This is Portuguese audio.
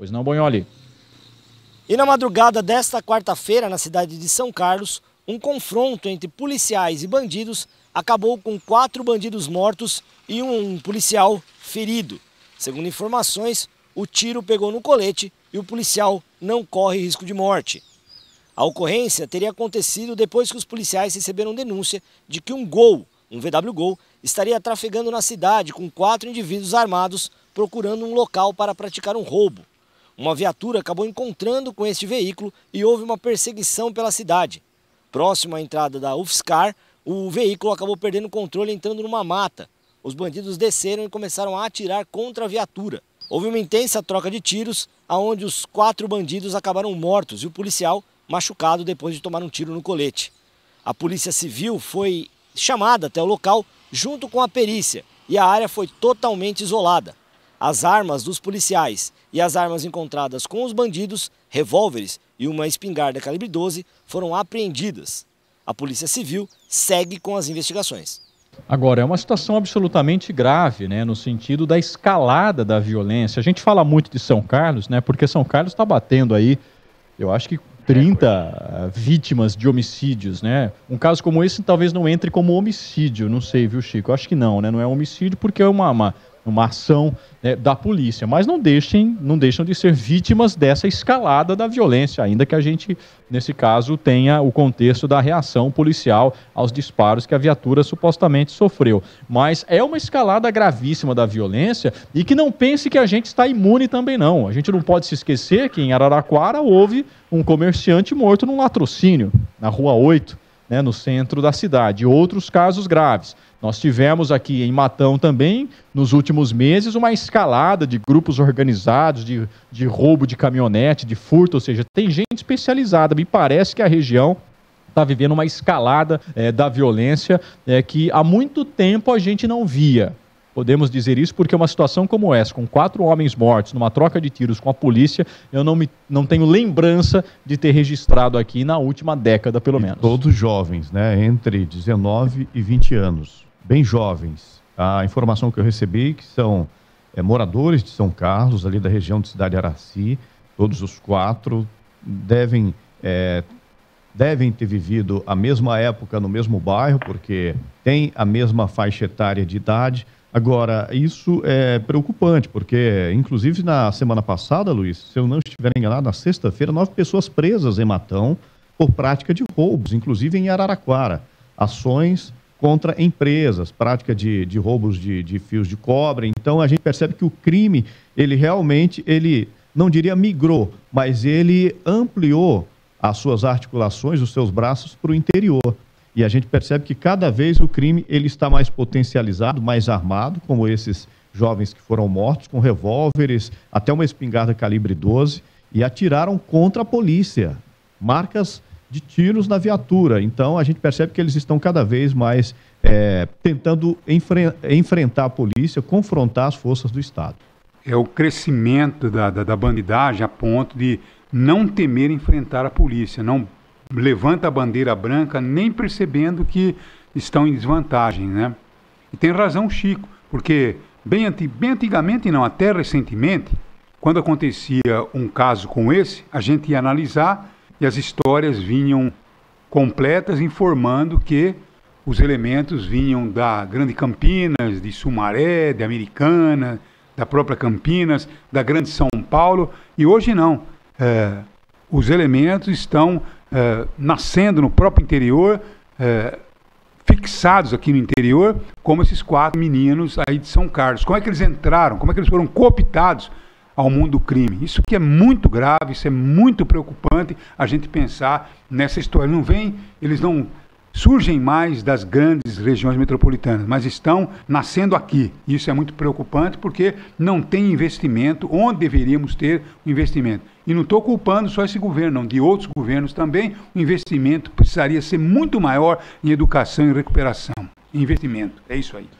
Pois não, Bonholi? E na madrugada desta quarta-feira, na cidade de São Carlos, um confronto entre policiais e bandidos acabou com 4 bandidos mortos e um policial ferido. Segundo informações, o tiro pegou no colete e o policial não corre risco de morte. A ocorrência teria acontecido depois que os policiais receberam denúncia de que um Gol, um VW Gol, estaria trafegando na cidade com 4 indivíduos armados procurando um local para praticar um roubo. Uma viatura acabou encontrando com este veículo e houve uma perseguição pela cidade. Próximo à entrada da UFSCar, o veículo acabou perdendo o controle e entrando numa mata. Os bandidos desceram e começaram a atirar contra a viatura. Houve uma intensa troca de tiros, onde os 4 bandidos acabaram mortos e o policial machucado depois de tomar um tiro no colete. A polícia civil foi chamada até o local junto com a perícia e a área foi totalmente isolada. As armas dos policiais e as armas encontradas com os bandidos, revólveres e uma espingarda calibre 12 foram apreendidas. A Polícia Civil segue com as investigações. Agora, é uma situação absolutamente grave, né, no sentido da escalada da violência. A gente fala muito de São Carlos, né, porque São Carlos está batendo aí, eu acho que 30 vítimas de homicídios, né? Um caso como esse talvez não entre como homicídio, não sei, viu, Chico? Eu acho que não, né? Não é homicídio porque é uma ação, né, da polícia, mas não deixam de ser vítimas dessa escalada da violência, ainda que a gente, nesse caso, tenha o contexto da reação policial aos disparos que a viatura supostamente sofreu. Mas é uma escalada gravíssima da violência e que não pense que a gente está imune também não. A gente não pode se esquecer que em Araraquara houve um comerciante morto num latrocínio, na Rua 8, né, no centro da cidade, e outros casos graves. Nós tivemos aqui em Matão também, nos últimos meses, uma escalada de grupos organizados, de roubo de caminhonete, de furto, ou seja, tem gente especializada. Me parece que a região está vivendo uma escalada da violência que há muito tempo a gente não via. Podemos dizer isso porque uma situação como essa, com 4 homens mortos, numa troca de tiros com a polícia, eu não tenho lembrança de ter registrado aqui na última década, pelo menos. Todos jovens, né? Entre 19 e 20 anos. Bem jovens. A informação que eu recebi que são moradores de São Carlos, ali da região de Cidade Aracy, todos os 4 devem ter vivido a mesma época no mesmo bairro, porque tem a mesma faixa etária de idade. Agora, isso é preocupante, porque, inclusive, na semana passada, Luiz, se eu não estiver enganado, na sexta-feira, 9 pessoas presas em Matão por prática de roubos, inclusive em Araraquara. Ações contra empresas, prática de roubos de fios de cobre. Então, a gente percebe que o crime, ele realmente, ele não diria migrou, mas ele ampliou as suas articulações, os seus braços para o interior. E a gente percebe que cada vez o crime ele está mais potencializado, mais armado, como esses jovens que foram mortos, com revólveres, até uma espingarda calibre 12, e atiraram contra a polícia. Marcas de tiros na viatura. Então, a gente percebe que eles estão cada vez mais tentando enfrentar a polícia, confrontar as forças do Estado. É o crescimento da bandidagem a ponto de não temer enfrentar a polícia, não levanta a bandeira branca nem percebendo que estão em desvantagem, né? E tem razão Chico, porque bem antigamente, não, até recentemente, quando acontecia um caso como esse, a gente ia analisar e as histórias vinham completas informando que os elementos vinham da Grande Campinas, de Sumaré, de Americana, da própria Campinas, da Grande São Paulo, e hoje não. Os elementos estão nascendo no próprio interior, fixados aqui no interior, como esses 4 meninos aí de São Carlos. Como é que eles entraram? Como é que eles foram cooptados ao mundo do crime? Isso que é muito grave, isso é muito preocupante a gente pensar nessa história. Eles não surgem mais das grandes regiões metropolitanas, mas estão nascendo aqui. Isso é muito preocupante porque não tem investimento onde deveríamos ter o investimento. E não estou culpando só esse governo, não, de outros governos também. O investimento precisaria ser muito maior em educação e recuperação. Investimento, é isso aí.